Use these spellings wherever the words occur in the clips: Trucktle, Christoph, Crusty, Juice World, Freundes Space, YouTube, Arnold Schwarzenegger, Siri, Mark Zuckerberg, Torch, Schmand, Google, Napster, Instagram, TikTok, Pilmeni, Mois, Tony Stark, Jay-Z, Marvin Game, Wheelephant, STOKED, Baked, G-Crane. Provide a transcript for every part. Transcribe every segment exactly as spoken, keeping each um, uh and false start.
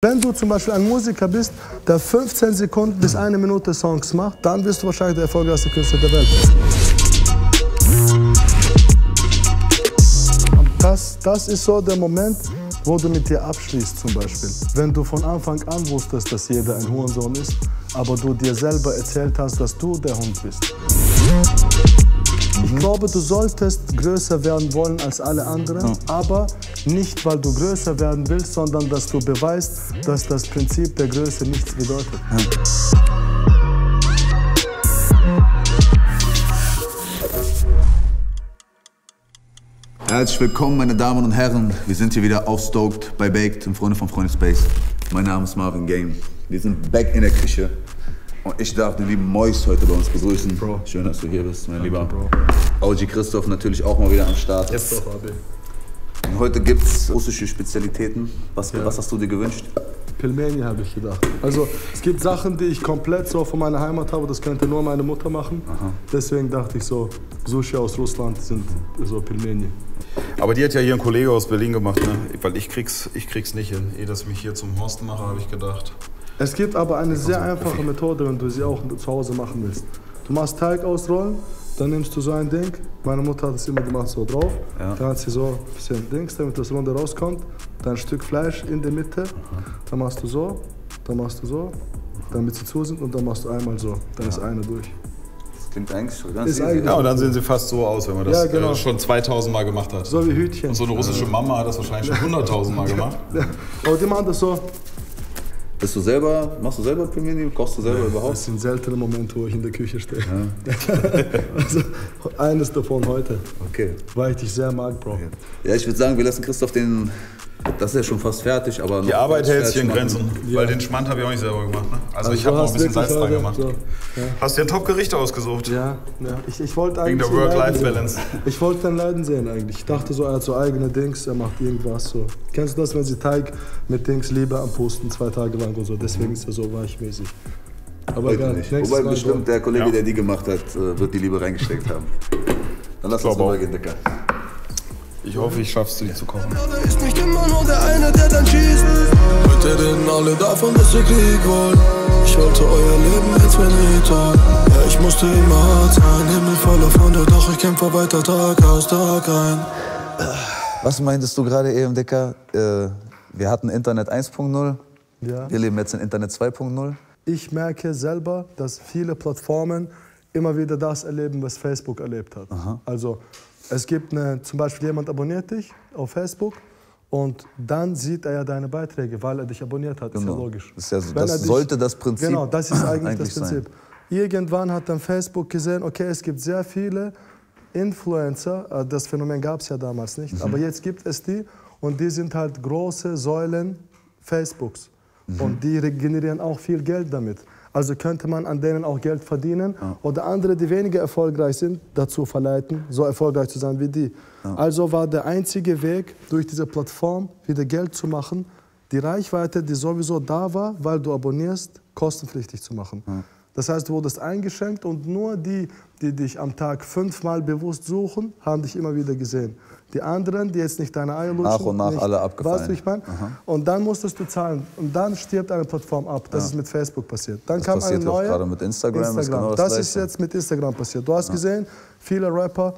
Wenn du zum Beispiel ein Musiker bist, der fünfzehn Sekunden bis eine Minute Songs macht, dann wirst du wahrscheinlich der erfolgreichste Künstler der Welt. Das, das ist so der Moment, wo du mit dir abschließt zum Beispiel. Wenn du von Anfang an wusstest, dass jeder ein Hurensohn ist, aber du dir selber erzählt hast, dass du der Hund bist. Ich glaube, du solltest größer werden wollen als alle anderen, aber nicht, weil du größer werden willst, sondern dass du beweist, dass das Prinzip der Größe nichts bedeutet. Herzlich willkommen, meine Damen und Herren. Wir sind hier wieder aufstoked bei Baked, im Freunde von Freundes Space. Mein Name ist Marvin Game. Wir sind back in der Küche. Und ich darf den lieben Mois heute bei uns begrüßen. Bro. Schön, dass du hier bist, mein Lieber. Bro. O G Christoph natürlich auch mal wieder am Start. Yes. Und heute gibt es russische Spezialitäten. Was, ja. was hast du dir gewünscht? Pilmeni habe ich gedacht. Also es gibt Sachen, die ich komplett so von meiner Heimat habe. Das könnte nur meine Mutter machen. Aha. Deswegen dachte ich so, Sushi aus Russland sind so Pilmeni. Aber die hat ja hier ein Kollege aus Berlin gemacht, ne? Weil ich krieg's, ich krieg's nicht hin. Ehe das mich hier zum Horsten mache, habe ich gedacht. Es gibt aber eine sehr einfache Methode, wenn du sie auch zu Hause machen willst. Du machst Teig ausrollen, dann nimmst du so ein Ding. Meine Mutter hat es immer gemacht, so drauf. Ja. Dann hat sie so ein bisschen Dings, damit das Runde rauskommt. Dann ein Stück Fleisch in der Mitte. Dann machst du so, dann machst du so, damit sie zu sind und dann machst du einmal so. Dann ja. ist einer durch. Das klingt eigentlich schon ganz easy. Ja, und dann sehen sie fast so aus, wenn man das ja, genau. äh, schon zweitausend Mal gemacht hat. So wie Hütchen. Und so eine russische Mama hat das wahrscheinlich schon hunderttausend Mal gemacht. Aber die machen das so. Bist du selber, machst du selber Pilmeni? Kochst du selber ja, überhaupt? Das sind seltene Momente, wo ich in der Küche stehe. Ja. Also eines davon heute. Okay. Weil ich dich sehr mag, Bro. Okay. Ja, ich würde sagen, wir lassen Christoph den. Das ist ja schon fast fertig, aber. Die Arbeit hält sich in Grenzen. Ja. Weil den Schmand habe ich auch nicht selber gemacht. Ne? Also, also ich habe noch ein bisschen Salz dran gemacht. So. Ja. Hast du dir ein Top-Gericht ausgesucht? Ja, ja. Ich, ich wollte eigentlich. Wegen der Work-Life-Balance. Ich wollte dein Leiden sehen eigentlich. Ich dachte so, er hat so eigene Dings, er macht irgendwas so. Kennst du das, wenn sie Teig mit Dings Leber am Posten zwei Tage lang und so? Deswegen ist er so weichmäßig. Aber gar nicht. Wobei Mal bestimmt der Kollege, ja. der die gemacht hat, wird die Liebe reingesteckt haben. Dann lass uns mal gehen, Dicker. Ich hoffe, ich schaff's, dich zu kochen. Ist nicht immer nur der eine, der dann schießt. Heute reden alle davon, dass wir Krieg wollen. Ich wollte euer Leben als Venetor. Ja, ich musste immer hart sein, Himmel voller Freunde, doch ich kämpfe weiter Tag aus Tag ein. Was meintest du gerade eben, Dicker? Äh, wir hatten Internet eins punkt null, ja. Wir leben jetzt in Internet zwei punkt null. Ich merke selber, dass viele Plattformen immer wieder das erleben, was Facebook erlebt hat. Aha. Also es gibt eine, zum Beispiel jemand abonniert dich auf Facebook und dann sieht er ja deine Beiträge, weil er dich abonniert hat. Genau. Ist ja logisch. Das, ist ja, das dich, sollte das Prinzip Genau, das ist eigentlich, eigentlich das Prinzip. Sein. Irgendwann hat dann Facebook gesehen, okay, es gibt sehr viele Influencer, das Phänomen gab es ja damals nicht, mhm. aber jetzt gibt es die und die sind halt große Säulen Facebooks mhm. und die generieren auch viel Geld damit. Also könnte man an denen auch Geld verdienen ja. oder andere, die weniger erfolgreich sind, dazu verleiten, so erfolgreich zu sein wie die. Ja. Also war der einzige Weg, durch diese Plattform wieder Geld zu machen, die Reichweite, die sowieso da war, weil du abonnierst, kostenpflichtig zu machen. Ja. Das heißt, du wurdest eingeschränkt und nur die, die dich am Tag fünfmal bewusst suchen, haben dich immer wieder gesehen. Die anderen, die jetzt nicht deine Eier lutschen. Nach und nach nicht, alle abgefallen. Weißt du, ich meine? Und dann musstest du zahlen. Und dann stirbt eine Plattform ab. Das ja. ist mit Facebook passiert. Dann das kam passiert eine neue, auch gerade mit Instagram. Instagram. Ist genau das das ist jetzt mit Instagram passiert. Du hast ja. gesehen, viele Rapper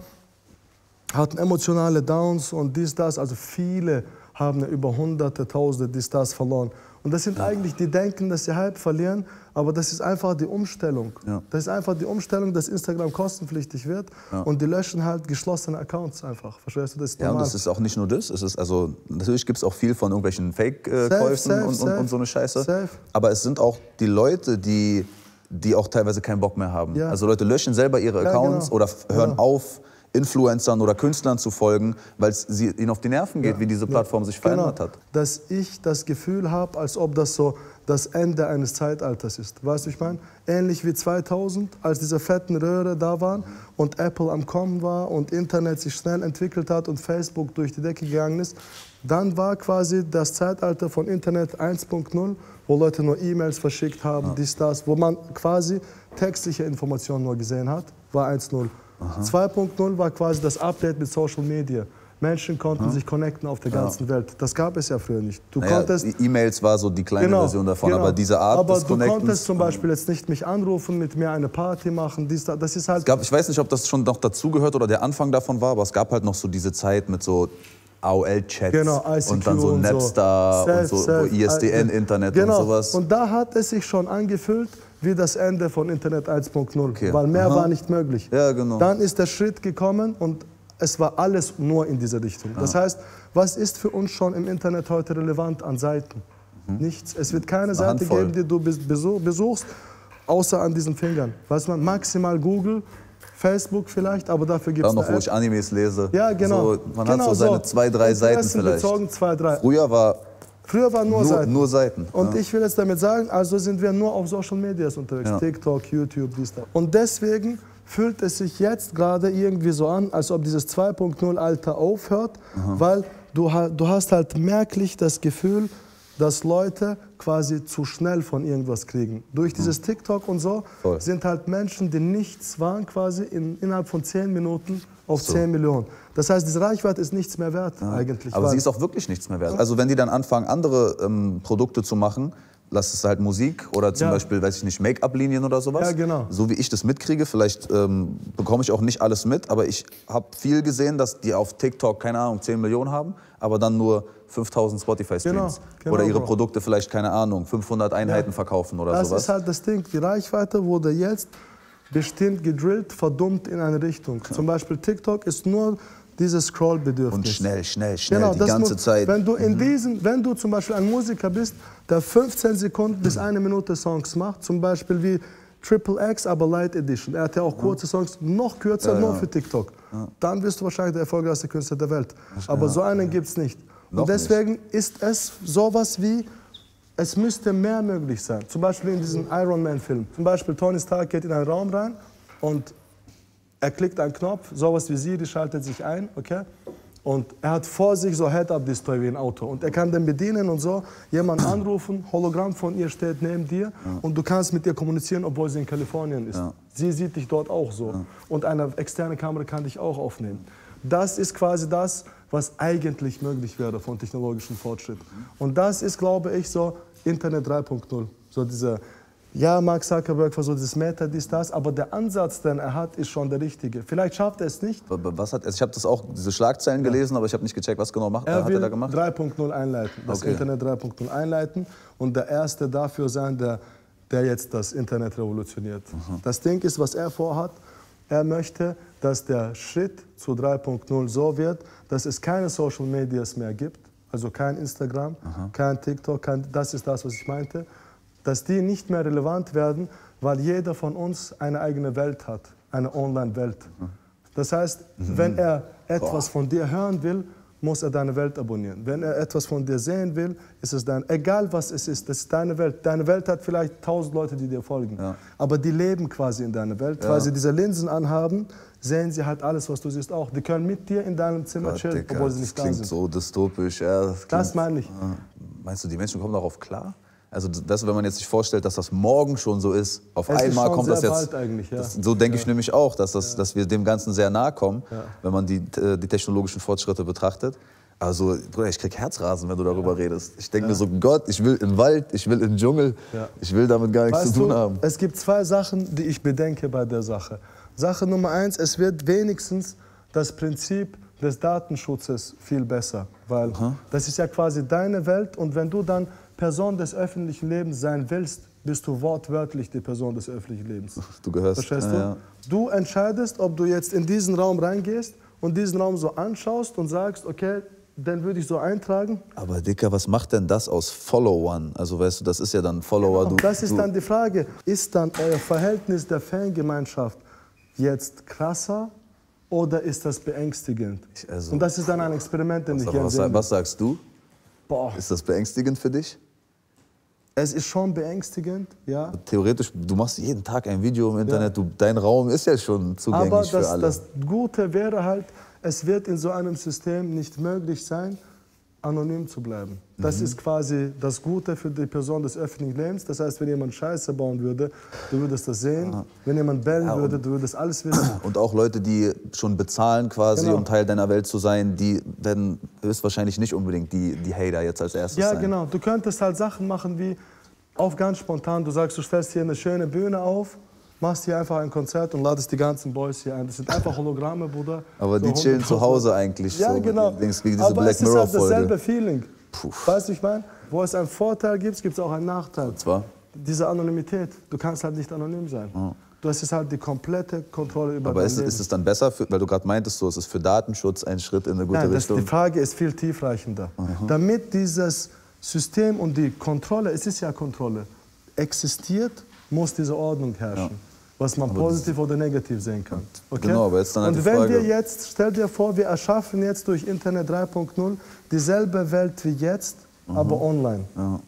hatten emotionale Downs und dies, das. Also viele haben über Hunderte, Tausende dies, das verloren. Und das sind ja. eigentlich, die denken, dass sie Hype verlieren, aber das ist einfach die Umstellung. Ja. Das ist einfach die Umstellung, dass Instagram kostenpflichtig wird ja. und die löschen halt geschlossene Accounts einfach. Verstehst du das? Ja, normal. Und das ist auch nicht nur das. Es ist also, natürlich gibt es auch viel von irgendwelchen Fake-Käufen und, und, und so eine Scheiße. Safe. Aber es sind auch die Leute, die, die auch teilweise keinen Bock mehr haben. Ja. Also Leute löschen selber ihre Accounts ja, genau. oder hören ja. auf, Influencern oder Künstlern zu folgen, weil es ihnen auf die Nerven geht, ja, wie diese Plattform ja, sich verändert genau. hat. Dass ich das Gefühl habe, als ob das so das Ende eines Zeitalters ist. Weißt du, ich meine? Ähnlich wie zweitausend, als diese fetten Röhre da waren und Apple am Kommen war und Internet sich schnell entwickelt hat und Facebook durch die Decke gegangen ist, dann war quasi das Zeitalter von Internet eins punkt null, wo Leute nur E-Mails verschickt haben, ja. dies, das, wo man quasi textliche Informationen nur gesehen hat, war eins punkt null. zwei punkt null war quasi das Update mit Social Media. Menschen konnten hm. sich connecten auf der ganzen ja. Welt. Das gab es ja früher nicht. Du naja, konntest E-Mails war so die kleine genau, Version davon, genau. aber diese Art aber des Connectens... Aber du konntest zum Beispiel jetzt nicht mich anrufen, mit mir eine Party machen, dies, das ist halt... Es gab, ich weiß nicht, ob das schon noch dazugehört oder der Anfang davon war, aber es gab halt noch so diese Zeit mit so A O L-Chats genau, und dann so Napster und so, so I S D N-Internet genau. und sowas. Und da hat es sich schon angefüllt wie das Ende von Internet eins Punkt null, okay. weil mehr Aha. war nicht möglich. Ja, genau. Dann ist der Schritt gekommen und es war alles nur in dieser Richtung. Ja. Das heißt, was ist für uns schon im Internet heute relevant an Seiten? Mhm. Nichts. Es wird keine Seite Handvoll. geben, die du besuchst, außer an diesen Fingern. Weiß man, maximal Google, Facebook vielleicht, aber dafür gibt es noch, wo ich Animes lese. Ja, genau. So, man genau hat so seine so. zwei, drei Seiten vielleicht. Bezogen, zwei, drei. Früher war, Früher war nur, nur Seiten. Nur Seiten. Und ja. ich will jetzt damit sagen, also sind wir nur auf Social Medias unterwegs. Ja. TikTok, YouTube, dies, da. Und deswegen fühlt es sich jetzt gerade irgendwie so an, als ob dieses zwei Punkt null-Alter aufhört, Aha. weil du, du hast halt merklich das Gefühl, dass Leute quasi zu schnell von irgendwas kriegen. Durch dieses TikTok und so Voll. sind halt Menschen, die nichts waren, quasi in, innerhalb von zehn Minuten auf so. zehn Millionen. Das heißt, diese Reichweite ist nichts mehr wert ja. eigentlich. Aber sie ist auch wirklich nichts mehr wert. Also wenn die dann anfangen, andere ähm, Produkte zu machen, lass es halt Musik oder zum ja. Beispiel, weiß ich nicht, Make-up-Linien oder sowas. Ja, genau. So wie ich das mitkriege, vielleicht ähm, bekomme ich auch nicht alles mit, aber ich habe viel gesehen, dass die auf TikTok, keine Ahnung, zehn Millionen haben, aber dann nur fünftausend Spotify-Streams. Genau, genau, oder ihre Produkte vielleicht, keine Ahnung, fünfhundert Einheiten ja. verkaufen oder das sowas. Das ist halt das Ding. Die Reichweite wurde jetzt bestimmt gedrillt, verdummt in eine Richtung. Ja. Zum Beispiel TikTok ist nur dieses Scroll-Bedürfnis. Und schnell, schnell, schnell, genau, die ganze muss, Zeit. Wenn du, in mhm. diesen, wenn du zum Beispiel ein Musiker bist, der fünfzehn Sekunden mhm. bis eine Minute Songs macht, zum Beispiel wie Triple X, aber Light Edition. Er hat ja auch kurze Songs, noch kürzer, ja, nur ja. für TikTok. Ja. Dann wirst du wahrscheinlich der erfolgreichste Künstler der Welt. Aber ja, so einen ja. gibt es nicht. Noch Und deswegen nicht. ist es sowas wie, es müsste mehr möglich sein. Zum Beispiel in diesem Iron Man Film. Zum Beispiel Tony Stark geht in einen Raum rein und er klickt einen Knopf, sowas wie Siri schaltet sich ein, okay? Und er hat vor sich so Head-Up-Display wie ein Auto. Und er kann den bedienen und so, jemanden anrufen, Hologramm von ihr steht neben dir ja. und du kannst mit ihr kommunizieren, obwohl sie in Kalifornien ist. Ja. Sie sieht dich dort auch so. Ja. Und eine externe Kamera kann dich auch aufnehmen. Das ist quasi das, was eigentlich möglich wäre von technologischem Fortschritt. Und das ist, glaube ich, so Internet drei Punkt null. So diese Ja, Mark Zuckerberg versucht das Meta, dies, das, aber der Ansatz, den er hat, ist schon der richtige. Vielleicht schafft er es nicht. Was hat, ich habe das auch, diese Schlagzeilen ja. gelesen, aber ich habe nicht gecheckt, was genau macht, er hat er da gemacht. drei Punkt null einleiten, das okay. Internet drei Punkt null einleiten und der Erste dafür sein, der, der jetzt das Internet revolutioniert. Mhm. Das Ding ist, was er vorhat, er möchte, dass der Schritt zu drei Punkt null so wird, dass es keine Social Medias mehr gibt, also kein Instagram, mhm. kein TikTok, kein, das ist das, was ich meinte. Dass die nicht mehr relevant werden, weil jeder von uns eine eigene Welt hat, eine Online-Welt. Das heißt, mhm. wenn er etwas Boah. von dir hören will, muss er deine Welt abonnieren. Wenn er etwas von dir sehen will, ist es dein, egal was es ist, das ist deine Welt. Deine Welt hat vielleicht tausend Leute, die dir folgen, ja. aber die leben quasi in deiner Welt, ja. weil sie diese Linsen anhaben, sehen sie halt alles, was du siehst, auch. Die können mit dir in deinem Zimmer Gott, chillen, Digga, obwohl sie nicht da sind. Das klingt so dystopisch. Ja, das, klingt, das meine ich. Meinst du, die Menschen kommen darauf klar? Also das, wenn man jetzt sich vorstellt, dass das morgen schon so ist, auf es einmal ist kommt das jetzt, ja. das, so denke ja. ich nämlich auch, dass, das, ja. dass wir dem Ganzen sehr nahe kommen, ja. wenn man die, die technologischen Fortschritte betrachtet. Also, Bruder, ich krieg Herzrasen, wenn du darüber ja. redest. Ich denke ja. mir so, Gott, ich will im Wald, ich will im Dschungel, ja. ich will damit gar nichts weißt zu tun du, haben. Es gibt zwei Sachen, die ich bedenke bei der Sache. Sache Nummer eins, es wird wenigstens das Prinzip des Datenschutzes viel besser, weil Aha. das ist ja quasi deine Welt und wenn du dann Person des öffentlichen Lebens sein willst, bist du wortwörtlich die Person des öffentlichen Lebens. Du gehörst. Verstehst du? Ja, ja. Du entscheidest, ob du jetzt in diesen Raum reingehst und diesen Raum so anschaust und sagst, okay, dann würde ich so eintragen. Aber Dicker, was macht denn das aus Followern? Also weißt du, das ist ja dann Follower. Genau. Du, das ist du dann die Frage. Ist dann euer Verhältnis der Fangemeinschaft jetzt krasser oder ist das beängstigend? Also, und das ist dann ein Experiment, den was, ich gerne sehe. Was sagst du? Boah. Ist das beängstigend für dich? Es ist schon beängstigend, ja. Theoretisch, du machst jeden Tag ein Video im Internet, ja. du, dein Raum ist ja schon zugänglich Aber das, für alle. Aber das Gute wäre halt, es wird in so einem System nicht möglich sein, anonym zu bleiben. Das mhm. ist quasi das Gute für die Person des öffentlichen Lebens. Das heißt, wenn jemand Scheiße bauen würde, du würdest das sehen. Ah. Wenn jemand bellen ja, würde, du würdest alles wissen. Und auch Leute, die schon bezahlen quasi, genau. um Teil deiner Welt zu sein, die werden höchstwahrscheinlich nicht unbedingt die, die Hater jetzt als erstes ja, sein. Ja, genau. Du könntest halt Sachen machen wie, auf ganz spontan, du sagst, du stellst hier eine schöne Bühne auf, machst hier einfach ein Konzert und ladest die ganzen Boys hier ein. Das sind einfach Hologramme, Bruder. Aber so die chillen zu Hause eigentlich. Ja, so genau. Dings, wie diese Aber Black es Mirror ist halt dasselbe Feeling. Puh. Weißt du, ich meine, wo es einen Vorteil gibt, gibt es auch einen Nachteil. Und zwar? Diese Anonymität. Du kannst halt nicht anonym sein. Oh. Du hast jetzt halt die komplette Kontrolle über Aber dein ist, Leben. Ist es dann besser, für, weil du gerade meintest, so, es ist für Datenschutz ein Schritt in eine gute Nein, Richtung? Das, die Frage ist viel tiefreichender. Mhm. Damit dieses System und die Kontrolle, es ist ja Kontrolle, existiert, muss diese Ordnung herrschen. Ja. Was man aber positiv oder negativ sehen kann. Okay? Genau, aber jetzt dann halt Und wenn die Frage. wir jetzt, stell dir vor, wir erschaffen jetzt durch Internet drei punkt null dieselbe Welt wie jetzt, mhm. aber online. Ja.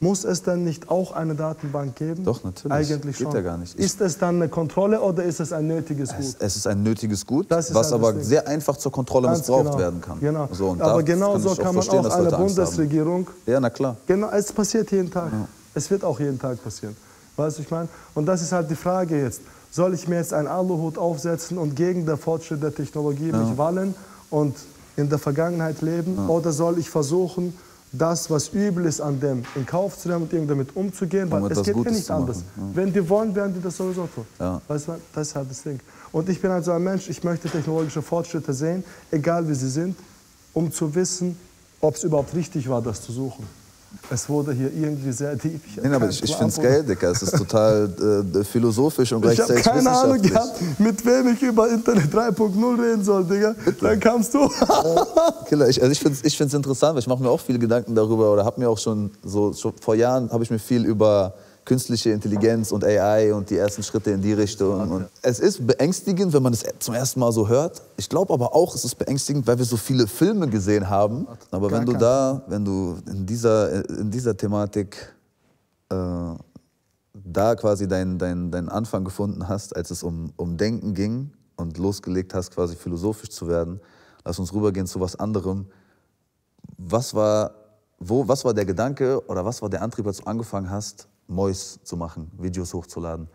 Muss es dann nicht auch eine Datenbank geben? Doch, natürlich. Eigentlich Geht schon. Ja gar nicht. Ist es dann eine Kontrolle oder ist es ein nötiges Gut? Es, es ist ein nötiges Gut, was aber Ding. sehr einfach zur Kontrolle Ganz missbraucht genau. werden kann. Genau. So, und aber genau so kann man auch eine Bundesregierung... Ja, na klar. Genau, es passiert jeden Tag. Ja. Es wird auch jeden Tag passieren. Weißt du, ich meine? Und das ist halt die Frage jetzt. Soll ich mir jetzt einen Aluhut aufsetzen und gegen den Fortschritt der Technologie ja. mich wallen und in der Vergangenheit leben? Ja. Oder soll ich versuchen... das, was übel ist an dem, in Kauf zu nehmen und irgendwie damit umzugehen, weil es geht ja nicht anders. Ja. Wenn die wollen, werden die das sowieso tun. Ja. Weißt du, das ist halt das Ding. Und ich bin halt so ein Mensch, ich möchte technologische Fortschritte sehen, egal wie sie sind, um zu wissen, ob es überhaupt richtig war, das zu suchen. Es wurde hier irgendwie sehr deep. Ich Nein, aber ich, ich finde es geil, Digga. Es ist total äh, philosophisch und gleichzeitig Ich habe keine Ahnung gehabt, mit wem ich über Internet drei punkt null reden soll, Digga. Bitte. Dann kamst du. Killer, ich, also ich finde es ich find's interessant, weil ich mache mir auch viele Gedanken darüber oder habe mir auch schon so, schon vor Jahren habe ich mir viel über künstliche Intelligenz und A I und die ersten Schritte in die Richtung. Okay. Und es ist beängstigend, wenn man es zum ersten Mal so hört. Ich glaube aber auch, es ist beängstigend, weil wir so viele Filme gesehen haben. Aber wenn du da, wenn du in dieser, in dieser Thematik äh, da quasi deinen dein, dein Anfang gefunden hast, als es um, um Denken ging und losgelegt hast, quasi philosophisch zu werden, lass uns rübergehen zu was anderem. Was war, wo, was war der Gedanke oder was war der Antrieb, als du angefangen hast, Mois zu machen, Videos hochzuladen?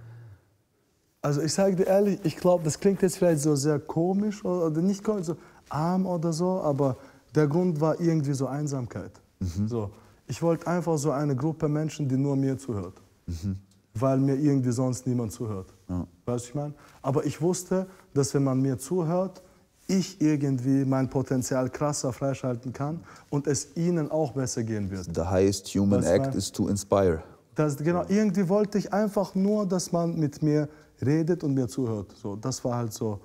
Also ich sage dir ehrlich, ich glaube, das klingt jetzt vielleicht so sehr komisch oder nicht komisch, so arm oder so, aber der Grund war irgendwie so Einsamkeit. Mhm. So, ich wollte einfach so eine Gruppe Menschen, die nur mir zuhört, mhm. weil mir irgendwie sonst niemand zuhört. Ja. Weißt du, ich meine? Aber ich wusste, dass wenn man mir zuhört, ich irgendwie mein Potenzial krasser freischalten kann und es ihnen auch besser gehen wird. The highest human weißt du, act is to inspire. Das, genau, irgendwie wollte ich einfach nur, dass man mit mir redet und mir zuhört. So, das war halt so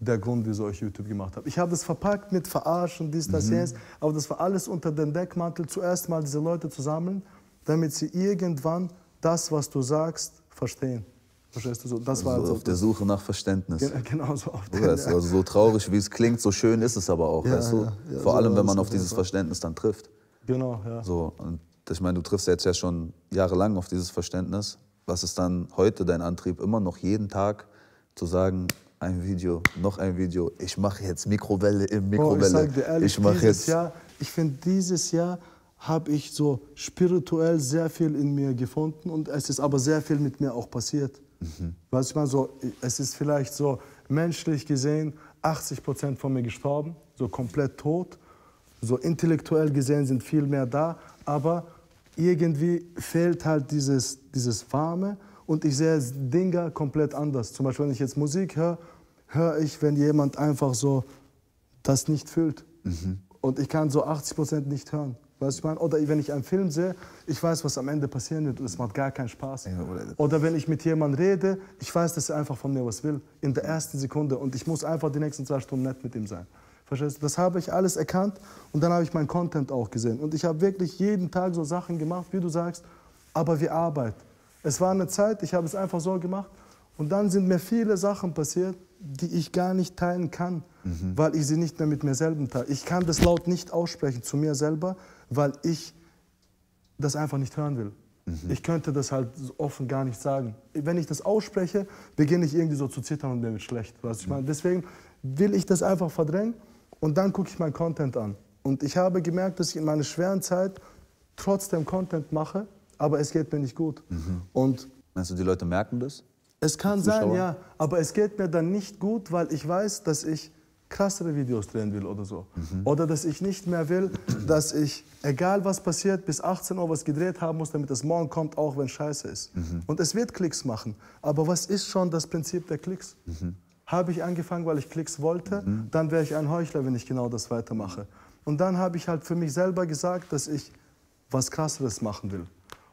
der Grund, wieso ich YouTube gemacht habe. Ich habe das verpackt mit Verarschen, dies, das, mhm. jenes, aber das war alles unter den Deckmantel, zuerst mal diese Leute zu sammeln, damit sie irgendwann das, was du sagst, verstehen. Verstehst du so? Das also war halt so auf der Suche nach Verständnis. Gen genau so auf der Suche. Also so traurig, wie es klingt, so schön ist es aber auch. Ja, weißt du? Ja, ja, Vor so allem, wenn man auf dieses Verständnis dann trifft. Genau, ja. So, und ich meine, du triffst jetzt ja schon jahrelang auf dieses Verständnis. Was ist dann heute dein Antrieb, immer noch jeden Tag zu sagen, ein Video, noch ein Video, ich mache jetzt Mikrowelle im Mikrowelle. Oh, ich sag dir ehrlich, ich mache jetzt. Jahr, ich finde, dieses Jahr habe ich so spirituell sehr viel in mir gefunden und es ist aber sehr viel mit mir auch passiert. Mhm. Weißt du, ich meine, so, es ist vielleicht so menschlich gesehen achtzig Prozent von mir gestorben, so komplett tot. So intellektuell gesehen sind viel mehr da, aber irgendwie fehlt halt dieses, dieses Warme und ich sehe Dinge komplett anders. Zum Beispiel, wenn ich jetzt Musik höre, höre ich, wenn jemand einfach so das nicht fühlt. Mhm. Und ich kann so achtzig Prozent nicht hören. Weißt du, ich meine? Oder wenn ich einen Film sehe, ich weiß, was am Ende passieren wird und es macht gar keinen Spaß. Ja, oder, oder wenn ich mit jemandem rede, ich weiß, dass er einfach von mir was will. In der ersten Sekunde und ich muss einfach die nächsten zwei Stunden nett mit ihm sein. Das habe ich alles erkannt und dann habe ich meinen Content auch gesehen. Und ich habe wirklich jeden Tag so Sachen gemacht, wie du sagst, aber wie Arbeit. Es war eine Zeit, ich habe es einfach so gemacht und dann sind mir viele Sachen passiert, die ich gar nicht teilen kann, mhm. weil ich sie nicht mehr mit mir selber teile. Ich kann das laut nicht aussprechen zu mir selber, weil ich das einfach nicht hören will. Mhm. Ich könnte das halt offen gar nicht sagen. Wenn ich das ausspreche, beginne ich irgendwie so zu zittern und mir wird schlecht. Weißt du, ich meine? Deswegen will ich das einfach verdrängen. Und dann gucke ich meinen Content an. Und ich habe gemerkt, dass ich in meiner schweren Zeit trotzdem Content mache, aber es geht mir nicht gut. Mhm. Und meinst du, die Leute merken das? Es kann sein, ja. Aber es geht mir dann nicht gut, weil ich weiß, dass ich krassere Videos drehen will oder so. Mhm. Oder dass ich nicht mehr will, dass ich, egal was passiert, bis achtzehn Uhr was gedreht haben muss, damit das morgen kommt, auch wenn scheiße ist. Mhm. Und es wird Klicks machen. Aber was ist schon das Prinzip der Klicks? Mhm. Habe ich angefangen, weil ich Klicks wollte, mhm. dann wäre ich ein Heuchler, wenn ich genau das weitermache. Und dann habe ich halt für mich selber gesagt, dass ich was Krasseres machen will.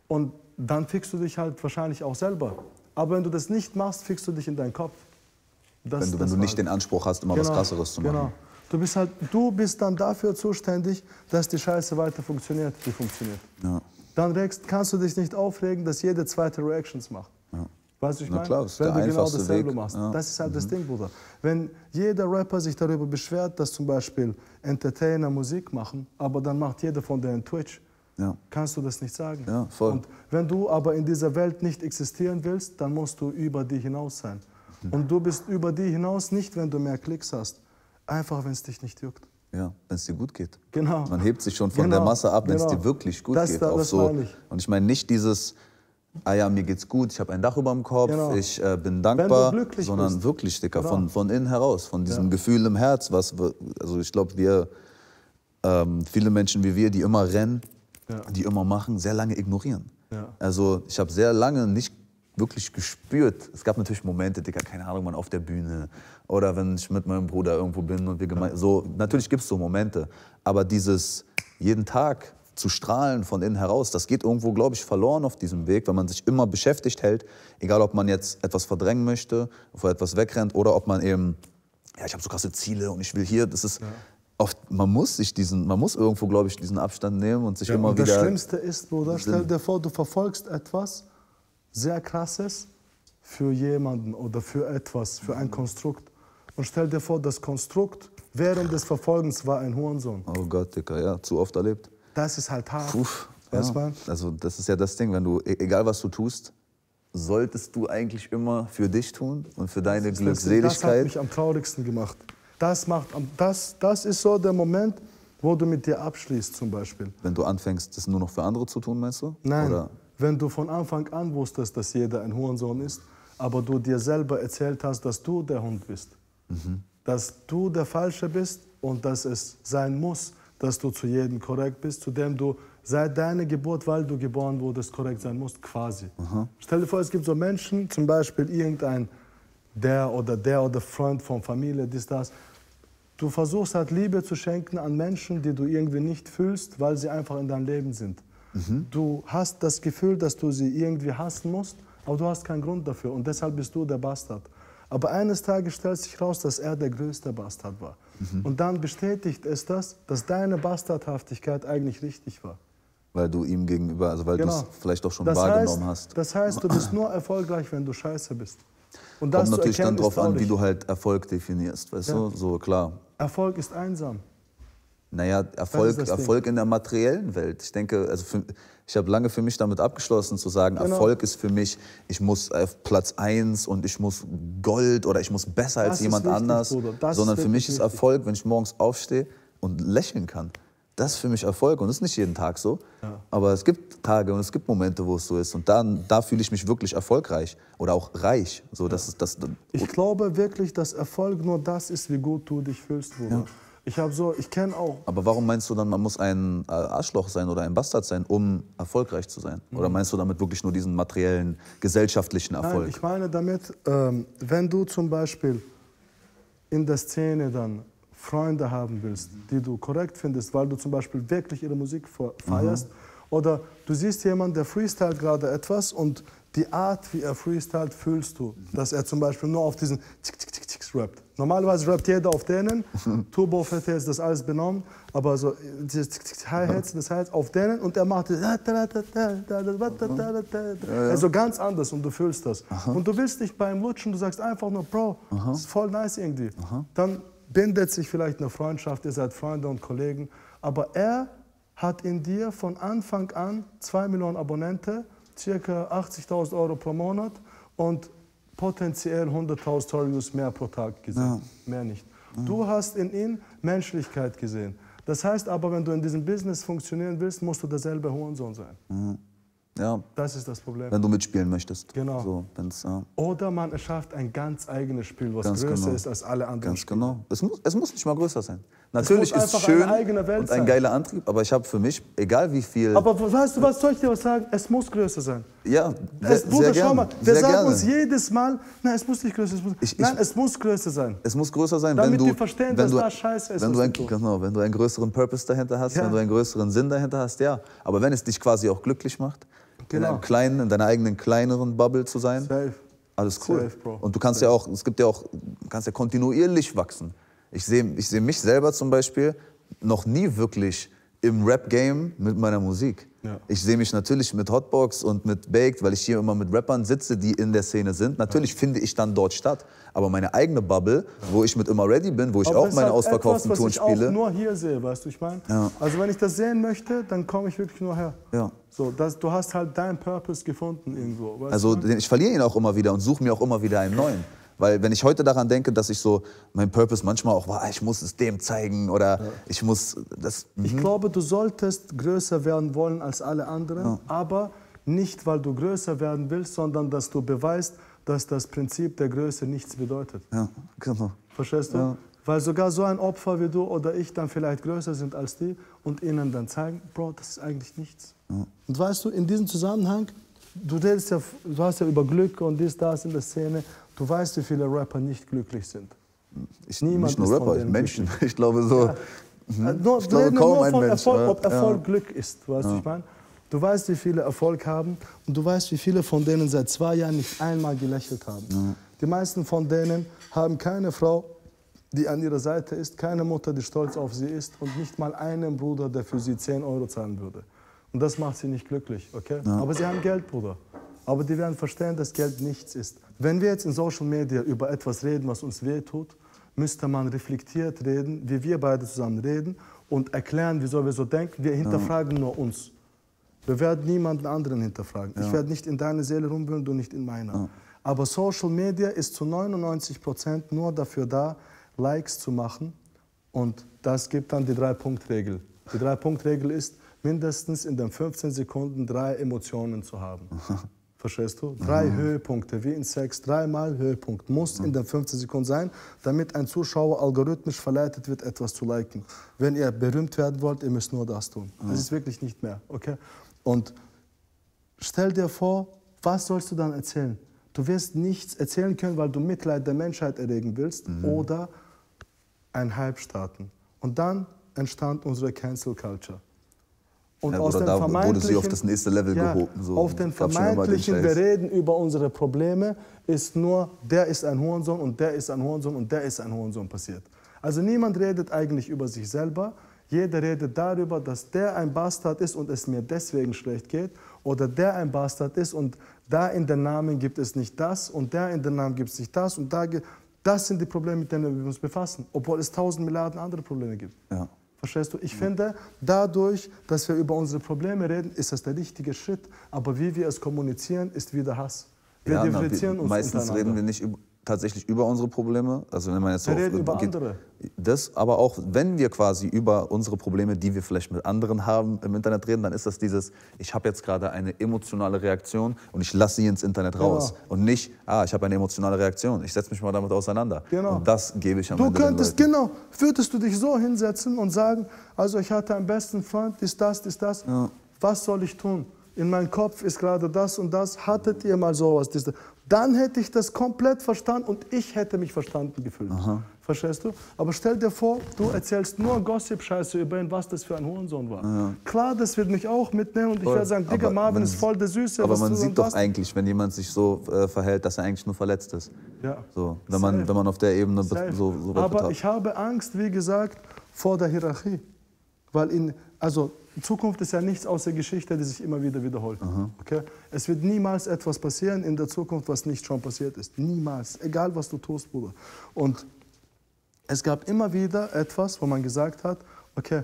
Und dann fickst du dich halt wahrscheinlich auch selber. Aber wenn du das nicht machst, fickst du dich in deinen Kopf. Das, wenn du, wenn du nicht halt den Anspruch hast, immer genau, was Krasseres zu machen. Genau. Du bist halt, du bist dann dafür zuständig, dass die Scheiße weiter funktioniert, die funktioniert. Ja. Dann regst, kannst du dich nicht aufregen, dass jeder zweite Reactions macht. Ja. Weißt du, ich meine? Klar, das ist wenn der du genau dasselbe Weg. machst. Ja. Das ist halt mhm. das Ding, Bruder. Wenn jeder Rapper sich darüber beschwert, dass zum Beispiel Entertainer Musik machen, aber dann macht jeder von denen Twitch, ja. kannst du das nicht sagen. Ja, voll. Und wenn du aber in dieser Welt nicht existieren willst, dann musst du über die hinaus sein. Und du bist über die hinaus nicht, wenn du mehr Klicks hast. Einfach, wenn es dich nicht juckt. Ja, wenn es dir gut geht. Genau. Man hebt sich schon von genau. der Masse ab, wenn es genau. dir wirklich gut das, geht. Das, das so. ich. Und ich meine nicht dieses, ah ja, mir geht's gut, ich habe ein Dach über dem Kopf, genau. ich äh, bin dankbar, sondern bist. wirklich, Dicker, genau. von, von innen heraus, von diesem ja. Gefühl im Herz, was wir, also ich glaube, wir, ähm, viele Menschen wie wir, die immer rennen, ja. die immer machen, sehr lange ignorieren. Ja. Also ich habe sehr lange nicht wirklich gespürt. Es gab natürlich Momente, Digga, keine Ahnung, man auf der Bühne oder wenn ich mit meinem Bruder irgendwo bin und wir gemein, so, natürlich gibt es so Momente, aber dieses jeden Tag zu strahlen von innen heraus, das geht irgendwo, glaube ich, verloren auf diesem Weg, wenn man sich immer beschäftigt hält, egal ob man jetzt etwas verdrängen möchte, vor etwas wegrennt oder ob man eben, ja, ich habe so krasse Ziele und ich will hier, das ist ja. oft, man muss sich diesen, man muss irgendwo, glaube ich, diesen Abstand nehmen und sich ja, immer und wieder... Das Schlimmste ist, Bruder, stell dir vor, du verfolgst etwas sehr Krasses für jemanden oder für etwas, für ein Konstrukt. Und stell dir vor, das Konstrukt während des Verfolgens war ein Hurensohn. Oh Gott, Dicker, ja, zu oft erlebt. Das ist halt hart. Uff, weißt ja. Also das ist ja das Ding, wenn du, egal was du tust, solltest du eigentlich immer für dich tun und für deine das Glückseligkeit. Das hat mich am traurigsten gemacht. Das, macht, das, das ist so der Moment, wo du mit dir abschließt zum Beispiel. Wenn du anfängst, das nur noch für andere zu tun, meinst du? Nein. Oder? Wenn du von Anfang an wusstest, dass jeder ein Hurensohn ist, aber du dir selber erzählt hast, dass du der Hund bist. Mhm. Dass du der Falsche bist und dass es sein muss, dass du zu jedem korrekt bist, zu dem du seit deiner Geburt, weil du geboren wurdest, korrekt sein musst, quasi. Mhm. Stell dir vor, es gibt so Menschen, zum Beispiel irgendein der oder der oder Freund von Familie, dies, das. Du versuchst halt Liebe zu schenken an Menschen, die du irgendwie nicht fühlst, weil sie einfach in deinem Leben sind. Mhm. Du hast das Gefühl, dass du sie irgendwie hassen musst, aber du hast keinen Grund dafür und deshalb bist du der Bastard. Aber eines Tages stellt sich raus, dass er der größte Bastard war. Mhm. Und dann bestätigt es das, dass deine Bastardhaftigkeit eigentlich richtig war. Weil du ihm gegenüber, also weil genau. du es vielleicht auch schon das wahrgenommen heißt, hast. Das heißt, du bist nur erfolgreich, wenn du scheiße bist. Und das kommt natürlich dann darauf an, wie du halt Erfolg definierst, weißt ja. du? So, klar. Erfolg ist einsam. Naja, Erfolg, Erfolg in der materiellen Welt. Ich denke, also für, ich habe lange für mich damit abgeschlossen zu sagen, genau. Erfolg ist für mich, ich muss auf Platz eins und ich muss Gold oder ich muss besser das als jemand wichtig, anders. Sondern für mich ist Erfolg, wenn ich morgens aufstehe und lächeln kann. Das ist für mich Erfolg und das ist nicht jeden Tag so. Ja. Aber es gibt Tage und es gibt Momente, wo es so ist. Und dann, da fühle ich mich wirklich erfolgreich oder auch reich. So, ja. das, das, ich glaube wirklich, dass Erfolg nur das ist, wie gut du dich fühlst, Bruder. Ja. Ich habe so, ich kenne auch. Aber warum meinst du dann, man muss ein Arschloch sein oder ein Bastard sein, um erfolgreich zu sein? Oder meinst du damit wirklich nur diesen materiellen, gesellschaftlichen Erfolg? Nein, ich meine damit, ähm, wenn du zum Beispiel in der Szene dann Freunde haben willst, die du korrekt findest, weil du zum Beispiel wirklich ihre Musik feierst, mhm. oder du siehst jemanden, der freestylt gerade etwas und die Art, wie er freestylt, fühlst du, dass er zum Beispiel nur auf diesen Tick-Tick-Tick-Ticks rappt. Normalerweise rappt jeder auf denen, Turbo Fette ist das alles benommen, aber so Hi-Hats, das heißt auf denen und er macht also ganz anders und du fühlst das. Und du willst nicht bei ihm lutschen, du sagst einfach nur, Bro, das ist voll nice irgendwie. Dann bindet sich vielleicht eine Freundschaft, ihr seid Freunde und Kollegen, aber er hat in dir von Anfang an zwei Millionen Abonnenten, circa achtzigtausend Euro pro Monat und potenziell hunderttausend Views mehr pro Tag gesehen, ja. mehr nicht. Ja. Du hast in ihm Menschlichkeit gesehen. Das heißt aber, wenn du in diesem Business funktionieren willst, musst du derselbe Hurensohn sein. Mhm. Ja. Das ist das Problem. Wenn du mitspielen möchtest. Genau. So, wenn's, ja. Oder man erschafft ein ganz eigenes Spiel, was ganz größer genau. ist als alle anderen. Ganz Spiele. Genau. Es muss, es muss nicht mal größer sein. Natürlich es ist es schön eine Welt und ein geiler Antrieb, aber ich habe für mich, egal wie viel... Aber weißt du was, soll ich dir was sagen? Es muss größer sein. Ja, es, sehr, Bruder, sehr gerne. Schau mal, wir sehr sagen gerne. uns jedes Mal, nein, es muss nicht größer sein. Nein, ich, es muss größer sein. Es muss größer sein, damit wenn du... Damit die verstehen, wenn dass das scheiße ist. Wenn du, ein, genau, wenn du einen größeren Purpose dahinter hast, ja. wenn du einen größeren Sinn dahinter hast, ja. Aber wenn es dich quasi auch glücklich macht, genau. in einem kleinen, in deiner eigenen kleineren Bubble zu sein, Safe. alles cool. Safe, und du kannst Safe. ja auch, es gibt ja auch, du kannst ja kontinuierlich wachsen. Ich sehe ich seh mich selber zum Beispiel noch nie wirklich im Rap-Game mit meiner Musik. Ja. Ich sehe mich natürlich mit Hotbox und mit Baked, weil ich hier immer mit Rappern sitze, die in der Szene sind. Natürlich ja. finde ich dann dort statt. Aber meine eigene Bubble, ja. wo ich mit immer ready bin, wo ich aber auch meine ausverkauften Touren spiele. Das ist etwas, was ich auch nur hier sehe, weißt du, ich meine? Ja. Also wenn ich das sehen möchte, dann komme ich wirklich nur her. Ja. So, das, du hast halt deinen Purpose gefunden irgendwo. Weißt also du? Ich verliere ihn auch immer wieder und suche mir auch immer wieder einen neuen. Weil wenn ich heute daran denke, dass ich so mein Purpose manchmal auch war, ich muss es dem zeigen oder ja. ich muss das... Ich glaube, du solltest größer werden wollen als alle anderen, ja. aber nicht, weil du größer werden willst, sondern dass du beweist, dass das Prinzip der Größe nichts bedeutet. Ja, genau. Verstehst du? Ja. Weil sogar so ein Opfer wie du oder ich dann vielleicht größer sind als die und ihnen dann zeigen, Bro, das ist eigentlich nichts. Ja. Und weißt du, in diesem Zusammenhang, du redest ja, du hast ja über Glück und dies, das in der Szene. Du weißt, wie viele Rapper nicht glücklich sind. Ich, Niemand nicht nur Rapper, Menschen. Ich glaube so. Ja. Hm, no, ich glaube kaum nur ein Mensch. Erfolg, ob Erfolg ja. Glück ist, weißt ja. du, ich meine? Du weißt, wie viele Erfolg haben und du weißt, wie viele von denen seit zwei Jahren nicht einmal gelächelt haben. Ja. Die meisten von denen haben keine Frau, die an ihrer Seite ist, keine Mutter, die stolz auf sie ist und nicht mal einen Bruder, der für sie zehn Euro zahlen würde. Und das macht sie nicht glücklich, okay? Ja. Aber sie haben Geld, Bruder. Aber die werden verstehen, dass Geld nichts ist. Wenn wir jetzt in Social Media über etwas reden, was uns wehtut, müsste man reflektiert reden, wie wir beide zusammen reden und erklären, wieso wir so denken. Wir hinterfragen ja. nur uns. Wir werden niemanden anderen hinterfragen. Ja. Ich werde nicht in deine Seele rumwühlen, du nicht in meiner. Ja. Aber Social Media ist zu neunundneunzig Prozent nur dafür da, Likes zu machen. Und das gibt dann die Drei-Punkt-Regel. Die Drei-Punkt-Regel ist, mindestens in den fünfzehn Sekunden drei Emotionen zu haben. Verstehst du? Drei mhm. Höhepunkte, wie in Sex, dreimal Höhepunkt. Muss mhm. in den fünfzehn Sekunden sein, damit ein Zuschauer algorithmisch verleitet wird, etwas zu liken. Wenn ihr berühmt werden wollt, ihr müsst nur das tun. Mhm. Das ist wirklich nicht mehr, okay? Und stell dir vor, was sollst du dann erzählen? Du wirst nichts erzählen können, weil du Mitleid der Menschheit erregen willst mhm. oder ein Hype starten. Und dann entstand unsere Cancel Culture. Und ja, aus oder den da wurde sie auf das nächste Level ja, gehoben. So. Auf den vermeintlichen, den wir reden über unsere Probleme, ist nur, der ist ein Hurensohn und der ist ein Hurensohn und der ist ein Hurensohn passiert. Also niemand redet eigentlich über sich selber. Jeder redet darüber, dass der ein Bastard ist und es mir deswegen schlecht geht. Oder der ein Bastard ist und da in den Namen gibt es nicht das und da in den Namen gibt es nicht das. Und da das sind die Probleme, mit denen wir uns befassen, obwohl es tausend Milliarden andere Probleme gibt. Ja. Verstehst du? Ich ja. finde, dadurch, dass wir über unsere Probleme reden, ist das der richtige Schritt. Aber wie wir es kommunizieren, ist wieder Hass. Wir ja, differenzieren na, wir, uns meistens reden wir nicht über, tatsächlich über unsere Probleme. Also wenn man jetzt wir so reden auf, über geht, andere. Das, aber auch wenn wir quasi über unsere Probleme, die wir vielleicht mit anderen haben, im Internet reden, dann ist das dieses, ich habe jetzt gerade eine emotionale Reaktion und ich lasse sie ins Internet raus. Genau. Und nicht, ah, ich habe eine emotionale Reaktion, ich setze mich mal damit auseinander. Genau. Und das gebe ich am Ende. Du könntest, genau, würdest du dich so hinsetzen und sagen, also ich hatte einen besten Freund, ist das, ist das, ja. was soll ich tun? In meinem Kopf ist gerade das und das, hattet ihr mal sowas? Dieses, dann hätte ich das komplett verstanden und ich hätte mich verstanden gefühlt. Aha. Verstehst du? Aber stell dir vor, du erzählst nur Gossip-Scheiße über ihn, was das für ein Hurensohn war. Ja. Klar, das wird mich auch mitnehmen und voll. Ich werde sagen, Digga, Marvin ist voll der Süße. Aber man sieht doch eigentlich, wenn jemand sich so äh, verhält, dass er eigentlich nur verletzt ist. Ja. So, wenn, man, wenn man auf der Ebene so, so was Aber betraf. Ich habe Angst, wie gesagt, vor der Hierarchie. Weil in, also Zukunft ist ja nichts außer Geschichte, die sich immer wieder wiederholt. Aha. Okay? Es wird niemals etwas passieren in der Zukunft, was nicht schon passiert ist. Niemals. Egal, was du tust, Bruder. Und es gab immer wieder etwas, wo man gesagt hat, okay,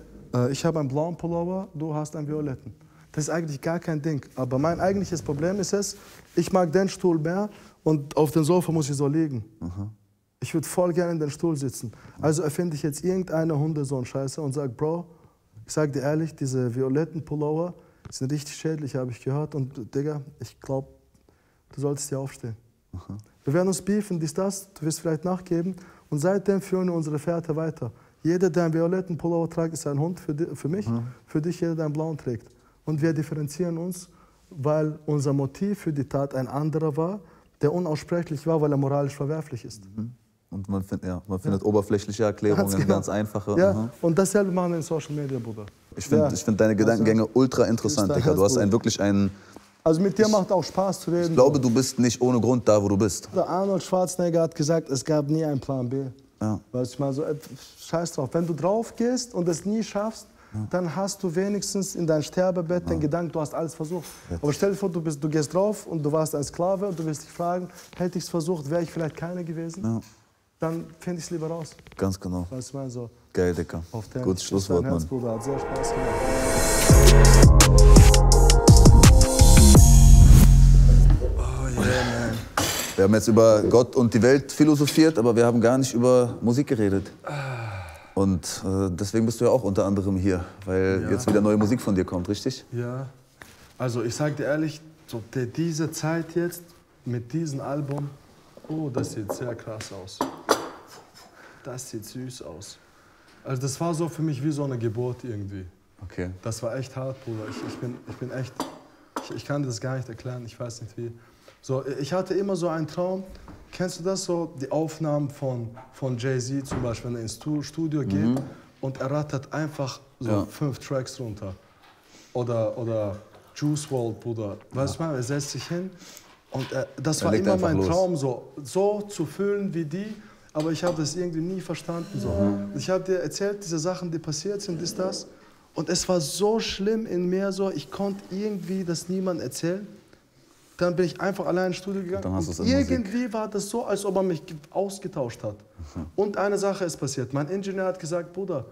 ich habe einen blauen Pullover, du hast einen violetten. Das ist eigentlich gar kein Ding. Aber mein eigentliches Problem ist es, ich mag den Stuhl mehr und auf dem Sofa muss ich so liegen. Aha. Ich würde voll gerne in den Stuhl sitzen. Also erfinde ich jetzt irgendeine Hundesohn-Scheiße und sage, Bro, ich sage dir ehrlich, diese violetten Pullover sind richtig schädlich, habe ich gehört. Und Digga, ich glaube, du solltest hier aufstehen. Aha. Wir werden uns beefen, dies, das, du wirst vielleicht nachgeben. Und seitdem führen wir unsere Fährte weiter. Jeder, der einen violetten Pullover trägt, ist ein Hund für, die, für mich. Aha. Für dich, jeder, der einen blauen trägt. Und wir differenzieren uns, weil unser Motiv für die Tat ein anderer war, der unaussprechlich war, weil er moralisch verwerflich ist. Mhm. Und man, find, ja, man findet ja. oberflächliche Erklärungen, ganz, genau. ganz einfache. Ja. Mhm. Und dasselbe machen wir in Social Media, Bruder. Ich finde ja. find deine Gedankengänge also, ultra interessant, Digga. Du hast einen, wirklich einen... Also mit dir ich, macht auch Spaß zu reden. Ich glaube, du bist nicht ohne Grund da, wo du bist. Der Arnold Schwarzenegger hat gesagt, es gab nie einen Plan B. Ja. Weißt du, ich meine, so, scheiß drauf. Wenn du drauf gehst und es nie schaffst, ja. dann hast du wenigstens in dein Sterbebett ja. den Gedanken, du hast alles versucht. Jetzt. Aber stell dir vor, du, bist, du gehst drauf und du warst ein Sklave und du wirst dich fragen, hätte ich es versucht, wäre ich vielleicht keine gewesen? Ja. Dann finde ich es lieber raus. Ganz genau. Weißt du, ich meine, so. Geil, Dicker. Gutes Schlusswort, Mann. Bruder, hat sehr Spaß gemacht. Wir haben jetzt über Gott und die Welt philosophiert, aber wir haben gar nicht über Musik geredet. Und äh, deswegen bist du ja auch unter anderem hier, weil ja. jetzt wieder neue Musik von dir kommt, richtig? Ja. Also ich sag dir ehrlich, so der, diese Zeit jetzt mit diesem Album, oh, das sieht sehr krass aus. Das sieht süß aus. Also das war so für mich wie so eine Geburt irgendwie. Okay. Das war echt hart, Bruder. Ich, ich, bin, ich bin echt, ich, ich kann das gar nicht erklären, ich weiß nicht wie. So, ich hatte immer so einen Traum, kennst du das so, die Aufnahmen von, von Jay-Z zum Beispiel, wenn er ins Studio geht mhm. und er rattert einfach so ja. fünf Tracks runter. Oder, oder Juice World, Bruder, weißt du ja. mal, er setzt sich hin und er, das er war immer mein los. Traum, so, so zu fühlen wie die, aber ich habe das irgendwie nie verstanden. So. Mhm. Ich habe dir erzählt, diese Sachen, die passiert sind, ist das, und es war so schlimm in mir, so, ich konnte irgendwie das niemandem erzählen. Dann bin ich einfach allein ins Studio gegangen und, und irgendwie Musik. War das so, als ob man mich ausgetauscht hat. Mhm. Und eine Sache ist passiert, mein Ingenieur hat gesagt, Bruder,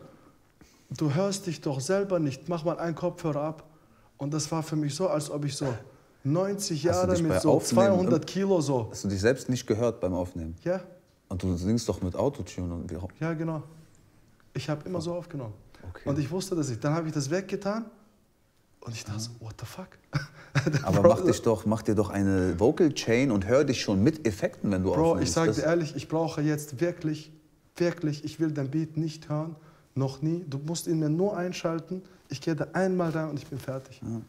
du hörst dich doch selber nicht, mach mal einen Kopfhörer ab. Und das war für mich so, als ob ich so neunzig Jahre mit so zweihundert Kilo so... Hast du dich selbst nicht gehört beim Aufnehmen? Ja. Und du singst doch mit Autotune und wie auch... Ja, genau. Ich habe immer so aufgenommen. Okay. Und ich wusste das nicht. Dann habe ich das weggetan. Und ich dachte so, what the fuck? Aber mach, dich doch, mach dir doch eine Vocal Chain und hör dich schon mit Effekten, wenn du aufnimmst. Bro, ich sag dir ehrlich, ich brauche jetzt wirklich, wirklich, ich will den Beat nicht hören, noch nie. Du musst ihn mir nur einschalten, ich gehe da einmal rein und ich bin fertig. Ja.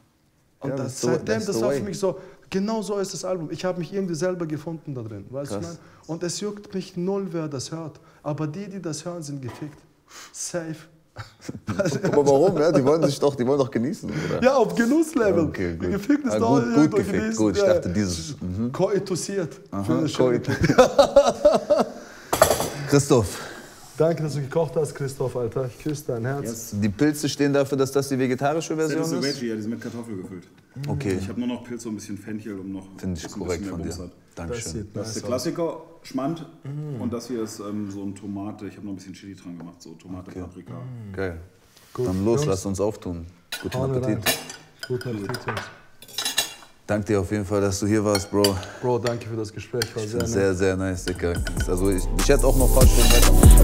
Und ja, das, seitdem, das war für mich so, genau so ist das Album. Ich habe mich irgendwie selber gefunden da drin, weißt du, ich mein? Und es juckt mich null, wer das hört. Aber die, die das hören, sind gefickt. Safe. Aber warum? Ja? Die, wollen sich doch, die wollen doch genießen, oder? Ja, auf Genusslevel. Okay, gut. Gefickt ist ah, gut, doch gut gefickt, genießen. Gut, ich dachte dieses... Mhm. Koitusiert. Aha, koitusiert. Christoph. Danke, dass du gekocht hast, Christoph, Alter. Ich küsse dein Herz. Yes. Die Pilze stehen dafür, dass das die vegetarische Version ist? Das ist so veggie, ja, die sind mit Kartoffel gefüllt. Okay. Ich habe nur noch Pilze und ein bisschen Fenchel, um noch... Finde ich korrekt von dir. Dankeschön. Das, das ist der Klassiker, Schmand. Mm. Und das hier ist ähm, so ein Tomate. Ich habe noch ein bisschen Chili dran gemacht, so Tomate, okay. Paprika. Mm. Geil. Gut, dann los, Jungs. Lass uns auftun. Guten Hauen Appetit. Rein. Guten Appetit, Jungs. Danke dir auf jeden Fall, dass du hier warst, Bro. Bro, danke für das Gespräch. War sehr, sehr, sehr nice, Dicker. Also ich, ich hätte auch noch ein paar Stunden weiter.